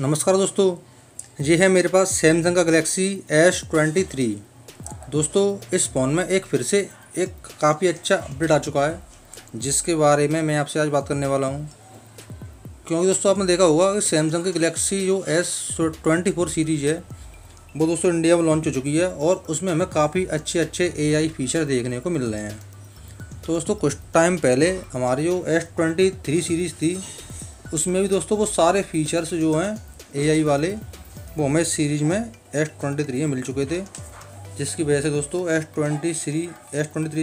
नमस्कार दोस्तों, ये है मेरे पास सैमसंग का गैलेक्सी S23। दोस्तों, इस फ़ोन में एक फिर से एक काफ़ी अच्छा अपडेट आ चुका है, जिसके बारे में मैं आपसे आज बात करने वाला हूं। क्योंकि दोस्तों आपने देखा होगा कि सैमसंग की गैलेक्सी जो S24 सीरीज़ है वो दोस्तों इंडिया में लॉन्च हो चुकी है और उसमें हमें काफ़ी अच्छे अच्छे AI फ़ीचर देखने को मिल रहे हैं। तो दोस्तों कुछ टाइम पहले हमारी जो S23 सीरीज़ थी उसमें भी दोस्तों वो सारे फीचर्स जो हैं AI वाले वो हमें सीरीज़ में S23 में मिल चुके थे, जिसकी वजह से दोस्तों S23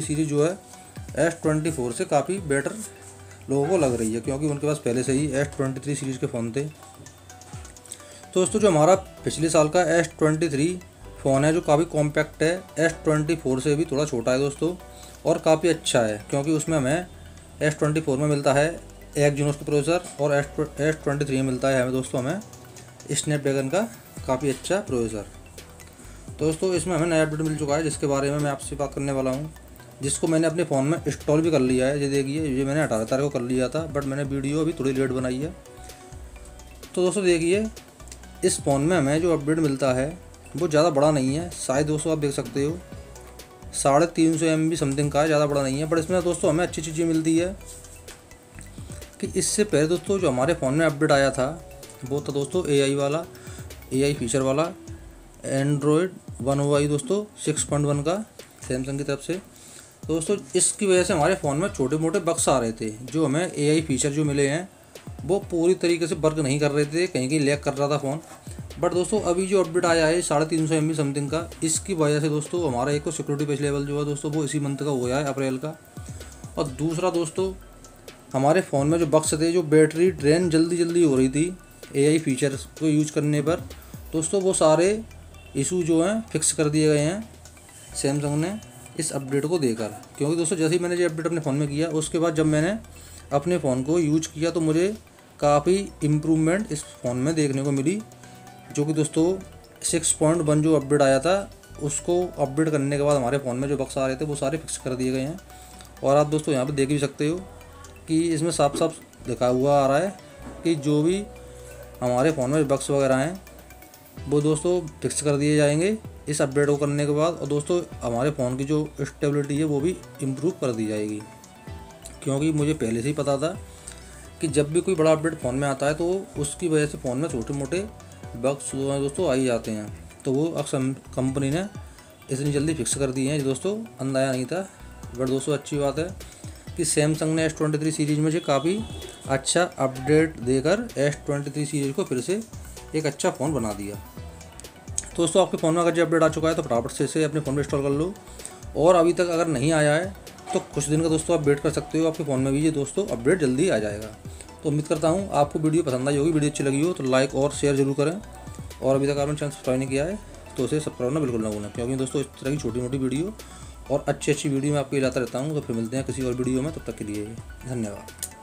सीरीज़ जो है S24 से काफ़ी बेटर लोगों को लग रही है, क्योंकि उनके पास पहले से ही S23 सीरीज़ के फ़ोन थे। तो दोस्तों जो हमारा पिछले साल का S23 फ़ोन है जो काफ़ी कॉम्पैक्ट है, S24 से भी थोड़ा छोटा है दोस्तों और काफ़ी अच्छा है, क्योंकि उसमें हमें S24 में मिलता है 1 GHz का प्रोसेसर और S23 में मिलता है हमें दोस्तों हमें स्नैपड्रैगन का काफ़ी अच्छा प्रोसेसर। दोस्तों इसमें हमें नया अपडेट मिल चुका है, जिसके बारे में मैं आपसे बात करने वाला हूं, जिसको मैंने अपने फ़ोन में इंस्टॉल भी कर लिया है। ये देखिए, ये मैंने 18 तारीख को कर लिया था, बट मैंने वीडियो अभी थोड़ी लेट बनाई है। तो दोस्तों देखिए, इस फ़ोन में हमें जो अपडेट मिलता है वो ज़्यादा बड़ा नहीं है, शायद दोस्तों आप देख सकते हो 350 MB समथिंग का, ज़्यादा बड़ा नहीं है। बट इसमें दोस्तों हमें अच्छी चीज़ें मिलती है कि इससे पहले दोस्तों जो हमारे फ़ोन में अपडेट आया था वो था दोस्तों AI फीचर वाला Android One UI दोस्तों 6.1 का सैमसंग की तरफ से। दोस्तों इसकी वजह से हमारे फ़ोन में छोटे मोटे बग्स आ रहे थे, जो हमें AI फीचर जो मिले हैं वो पूरी तरीके से वर्क नहीं कर रहे थे, कहीं कहीं लैग कर रहा था फ़ोन। बट दोस्तों अभी जो अपडेट आया है 350 MB समथिंग का, इसकी वजह से दोस्तों हमारा एक सिक्योरिटी पेच लेवल जो है दोस्तों वो इसी मंथ का हो गया है, अप्रैल का। और दूसरा दोस्तों हमारे फ़ोन में जो बग्स थे, जो बैटरी ड्रेन जल्दी हो रही थी AI फीचर्स को यूज़ करने पर, दोस्तों वो सारे इशू जो हैं फिक्स कर दिए गए हैं सैमसंग ने इस अपडेट को देकर। क्योंकि दोस्तों जैसे ही मैंने ये अपडेट अपने फ़ोन में किया, उसके बाद जब मैंने अपने फ़ोन को यूज किया तो मुझे काफ़ी इम्प्रूवमेंट इस फ़ोन में देखने को मिली, जो कि दोस्तों 6.1 जो अपडेट आया था उसको अपडेट करने के बाद हमारे फ़ोन में जो बग्स आ रहे थे वो सारे फिक्स कर दिए गए हैं। और आप दोस्तों यहाँ पर देख भी सकते हो कि इसमें साफ लिखा हुआ आ रहा है कि जो भी हमारे फ़ोन में बग्स वगैरह हैं वो दोस्तों फिक्स कर दिए जाएंगे इस अपडेट को करने के बाद। और दोस्तों हमारे फ़ोन की जो स्टेबिलिटी है वो भी इम्प्रूव कर दी जाएगी, क्योंकि मुझे पहले से ही पता था कि जब भी कोई बड़ा अपडेट फ़ोन में आता है तो उसकी वजह से फ़ोन में छोटे मोटे बग्स दोस्तों आ ही जाते हैं, तो वो अक्सर कंपनी ने इतनी जल्दी फिक्स कर दिए हैं, दोस्तों अंदाज़ा नहीं था। बट दोस्तों अच्छी बात है कि सैमसंग ने S23 सीरीज़ में जो काफ़ी अच्छा अपडेट देकर S23 सीरीज़ को फिर से एक अच्छा फ़ोन बना दिया। तो दोस्तों आपके फ़ोन में अगर जो अपडेट आ चुका है तो फटाफट से इसे अपने फ़ोन में इंस्टॉल कर लो, और अभी तक अगर नहीं आया है तो कुछ दिन का दोस्तों आप वेट कर सकते हो, आपके फ़ोन में भी ये दोस्तों अपडेट जल्दी आ जाएगा। तो उम्मीद करता हूँ आपको वीडियो पसंद आई होगी। वीडियो अच्छी लगी हो तो लाइक और शेयर जरूर करें, और अभी तक आपने चैनल सब्सक्राइब नहीं किया है तो उसे सब्सक्राइब करना बिल्कुल ना भूलना, क्योंकि दोस्तों इस तरह की छोटी मोटी वीडियो और अच्छी वीडियो मैं आपको लाता रहता हूँ। तो फिर मिलते हैं किसी और वीडियो में, तब तक के लिए धन्यवाद।